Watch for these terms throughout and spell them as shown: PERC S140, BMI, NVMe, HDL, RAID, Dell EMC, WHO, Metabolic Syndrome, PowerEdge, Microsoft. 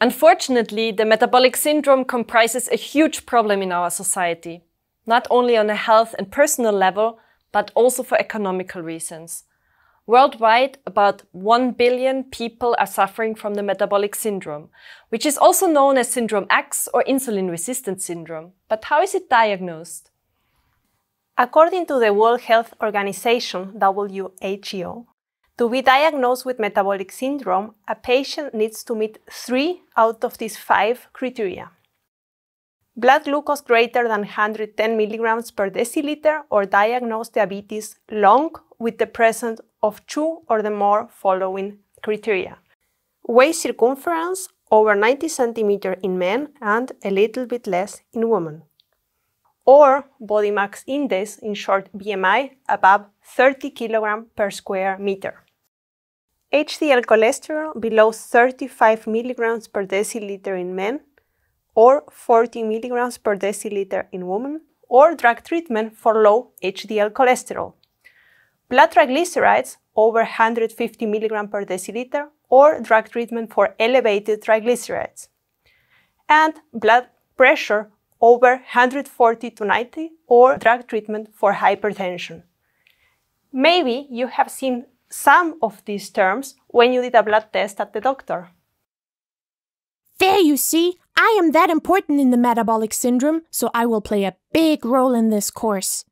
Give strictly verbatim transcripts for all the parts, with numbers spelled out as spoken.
Unfortunately, the metabolic syndrome comprises a huge problem in our society, not only on a health and personal level, but also for economical reasons. Worldwide, about one billion people are suffering from the metabolic syndrome, which is also known as Syndrome X or insulin-resistant syndrome. But how is it diagnosed? According to the World Health Organization, W H O, to be diagnosed with metabolic syndrome, a patient needs to meet three out of these five criteria. Blood glucose greater than one hundred ten milligrams per deciliter or diagnosed diabetes long with the presence of two or the more following criteria. Waist circumference over ninety centimeters in men and a little bit less in women. Or body mass index, in short B M I, above thirty kilograms per square meter. H D L cholesterol below thirty-five milligrams per deciliter in men, or forty milligrams per deciliter in women, or drug treatment for low H D L cholesterol. Blood triglycerides over one hundred fifty milligrams per deciliter, or drug treatment for elevated triglycerides. And blood pressure over one hundred forty to ninety, or drug treatment for hypertension. Maybe you have seen some of these terms when you did a blood test at the doctor. There you see, I am that important in the metabolic syndrome, so I will play a big role in this course.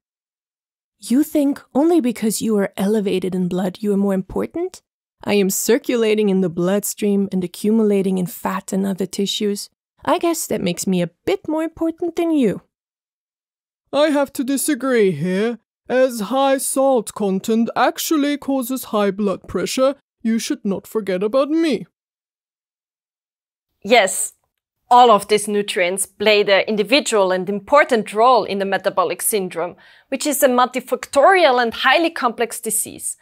You think only because you are elevated in blood you are more important? I am circulating in the bloodstream and accumulating in fat and other tissues. I guess that makes me a bit more important than you. I have to disagree here. As high salt content actually causes high blood pressure, you should not forget about me. Yes, all of these nutrients play their individual and important role in the metabolic syndrome, which is a multifactorial and highly complex disease.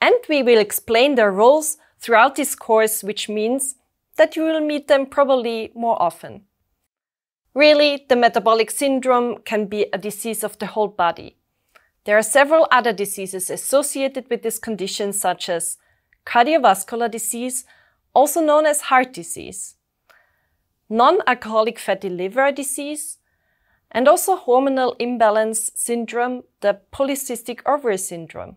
And we will explain their roles throughout this course, which means that you will meet them probably more often. Really, the metabolic syndrome can be a disease of the whole body. There are several other diseases associated with this condition, such as cardiovascular disease, also known as heart disease, non-alcoholic fatty liver disease, and also hormonal imbalance syndrome, the polycystic ovary syndrome.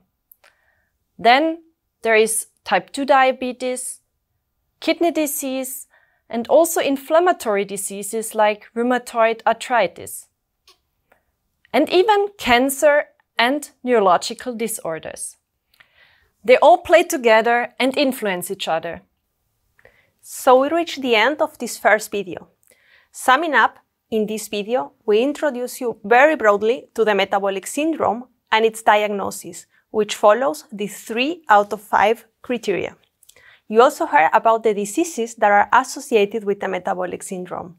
Then there is type two diabetes, kidney disease, and also inflammatory diseases like rheumatoid arthritis, and even cancer and neurological disorders. They all play together and influence each other. So we reach the end of this first video. Summing up, in this video, we introduce you very broadly to the metabolic syndrome and its diagnosis, which follows the three out of five criteria. You also heard about the diseases that are associated with the metabolic syndrome.